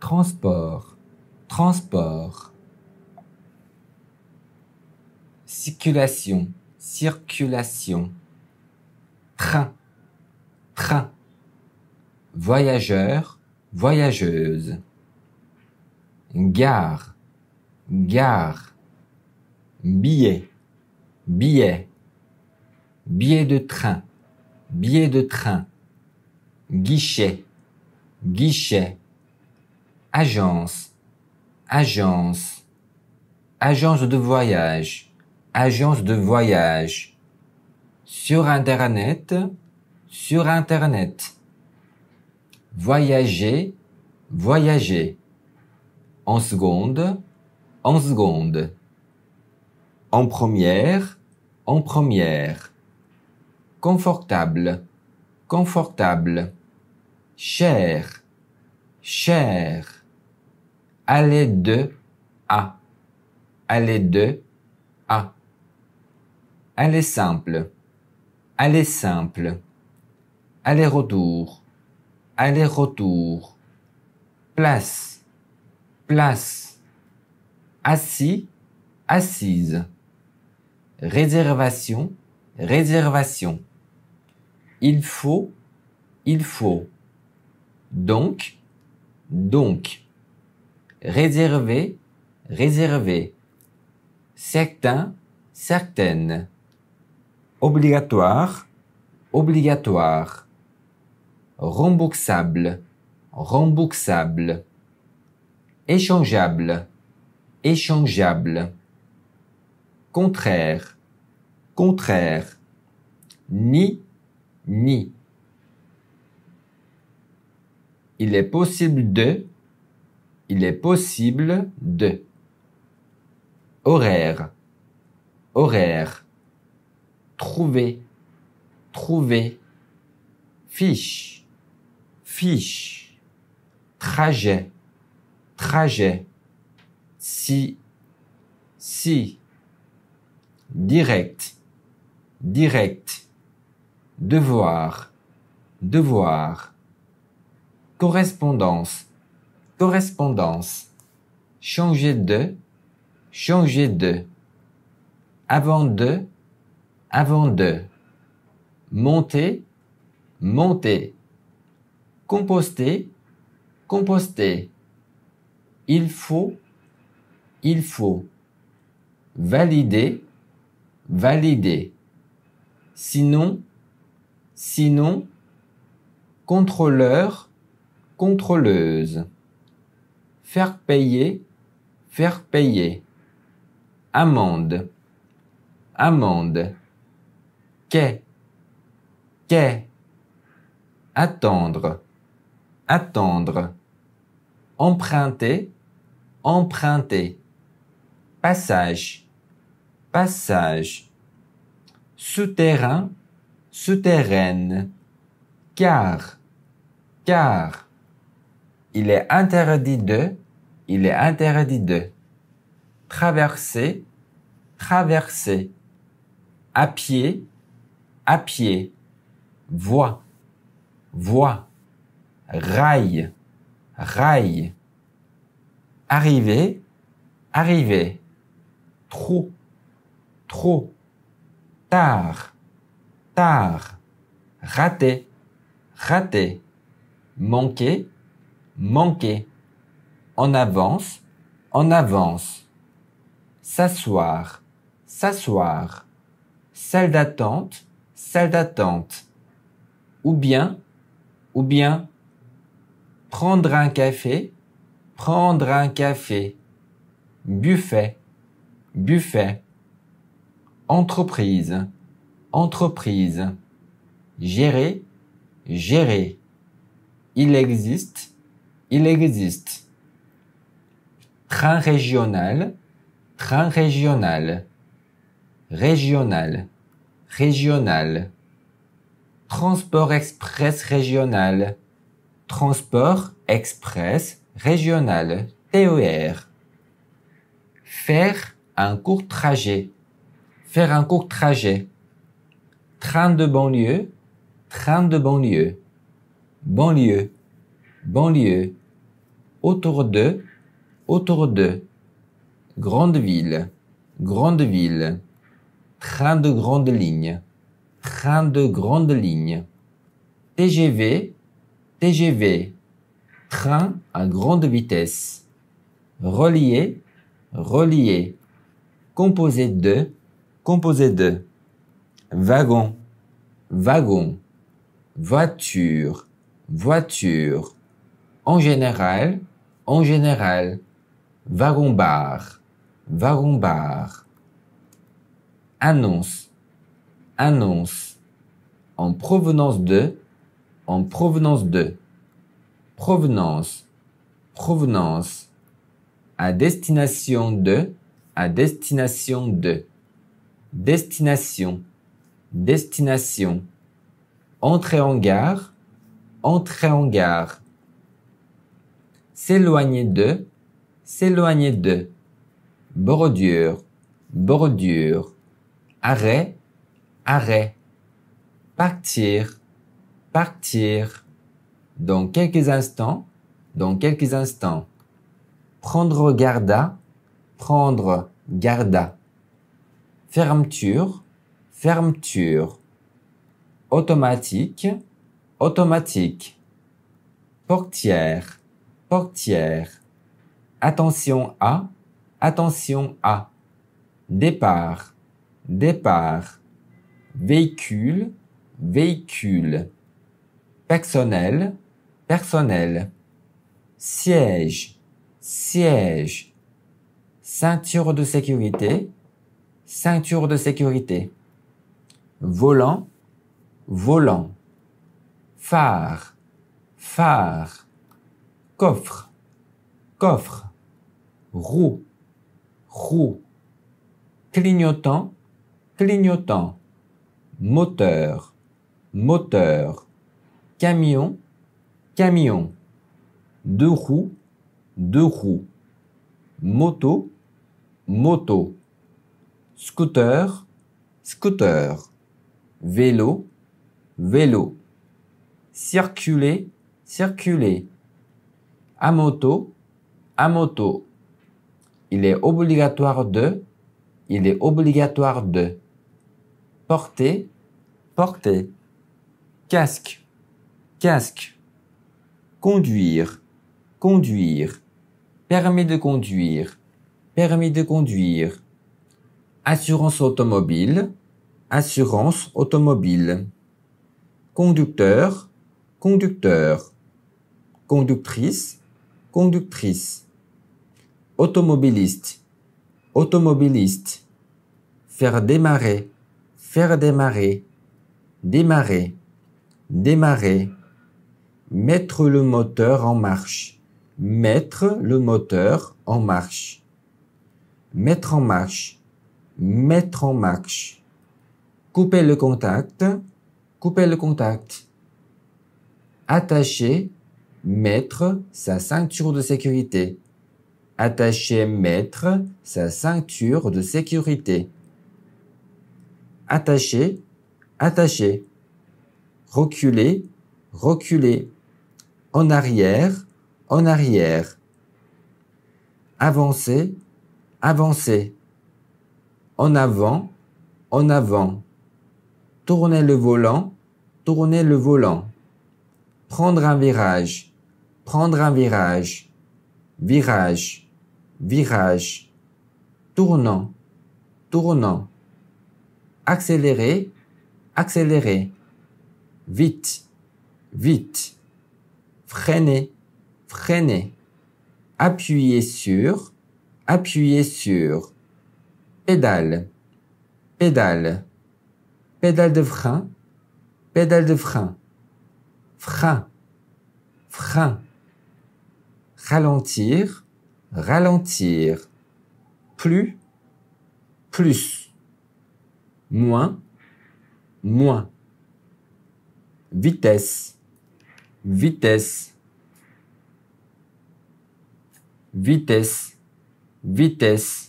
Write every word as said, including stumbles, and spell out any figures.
transport, transport, circulation, circulation, train, train, voyageur, voyageuse, gare, gare, billet, billet, billet de train, billet de train, guichet, guichet, agence, agence, agence de voyage, agence de voyage, sur Internet, sur Internet, voyager, voyager, en seconde, en seconde, en première, en première, confortable, confortable, cher, cher, aller de à, aller de à, aller simple, aller simple, aller-retour, aller-retour, place, place, assis, assise, réservation, réservation, il faut, il faut, donc, donc, réserver, réserver, certains, certaines, obligatoire, obligatoire, remboursable, remboursable, échangeable, échangeable, contraire, contraire, ni, ni. Il est possible de, il est possible de, horaire, horaire, trouver, trouver, fiche, fiche, trajet, trajet, si, si, direct, direct, devoir, devoir, correspondance, correspondance, changer de, changer de, avant de, avant de, monter, monter, composter, composter, il faut, il faut, valider, valider, sinon, sinon, contrôleur, contrôleuse, faire payer, faire payer, amende, amende, quai, quai, attendre, attendre, emprunter, emprunter, passage, passage, souterrain, souterraine, car, car, il est interdit de, il est interdit de, traverser, traverser, à pied, à pied, voie, voie, rail, rail, arriver, arriver, trop, trop, tard, tard, raté, raté, manquer, manquer, en avance, en avance, s'asseoir, s'asseoir, salle d'attente, salle d'attente, ou bien, ou bien, prendre un café, prendre un café, buffet, buffet, entreprise, entreprise, gérer, gérer, il existe, il existe. Train régional, train régional, régional, régional, transport express régional, transport express régional, T E R. Faire un court trajet, faire un court trajet, train de banlieue, train de banlieue, banlieue, banlieue, autour de, autour de, grande ville, grande ville, train de grande ligne, train de grande ligne, T G V, T G V, train à grande vitesse, relié, relié, composé de, composé de, wagon, wagon, voiture, voiture, en général, en général, wagon-bar, wagon-bar, annonce, annonce, en provenance de, en provenance de, provenance, provenance, à destination de, à destination de, destination, destination, entrée en gare, entrée en gare, s'éloigner de, s'éloigner de, bordure, bordure, arrêt, arrêt, partir, partir, dans quelques instants, dans quelques instants, prendre garde à, prendre garde à, fermeture, fermeture, automatique, automatique, portière, portière, attention à, attention à, départ, départ, véhicule, véhicule, personnel, personnel, siège, siège, ceinture de sécurité, ceinture de sécurité, volant, volant, phare, phare, coffre, coffre, roue, roue, clignotant, clignotant, moteur, moteur, camion, camion, deux roues, deux roues, moto, moto, scooter, scooter, vélo, vélo, circuler, circuler, à moto, à moto, il est obligatoire de, il est obligatoire de, porter, porter, casque, casque, conduire, conduire, permis de conduire, permis de conduire, assurance automobile, assurance automobile, conducteur, conducteur, conductrice, conductrice, automobiliste, automobiliste, faire démarrer, faire démarrer, démarrer, démarrer, mettre le moteur en marche, mettre le moteur en marche, mettre en marche, mettre en marche, couper le contact, couper le contact. Attacher, mettre sa ceinture de sécurité. Attacher, mettre sa ceinture de sécurité. Attacher, attacher. Reculer, reculer. En arrière, en arrière. Avancer, avancer. En avant, en avant. Tourner le volant, tourner le volant. Prendre un virage, prendre un virage. Virage, virage. Tournant, tournant. Accélérer, accélérer. Vite, vite. Freiner, freiner. Appuyer sur, appuyer sur. Pédale, pédale. Pédale de frein, pédale de frein, frein, frein, ralentir, ralentir, plus, plus, moins, moins, vitesse, vitesse, vitesse, vitesse,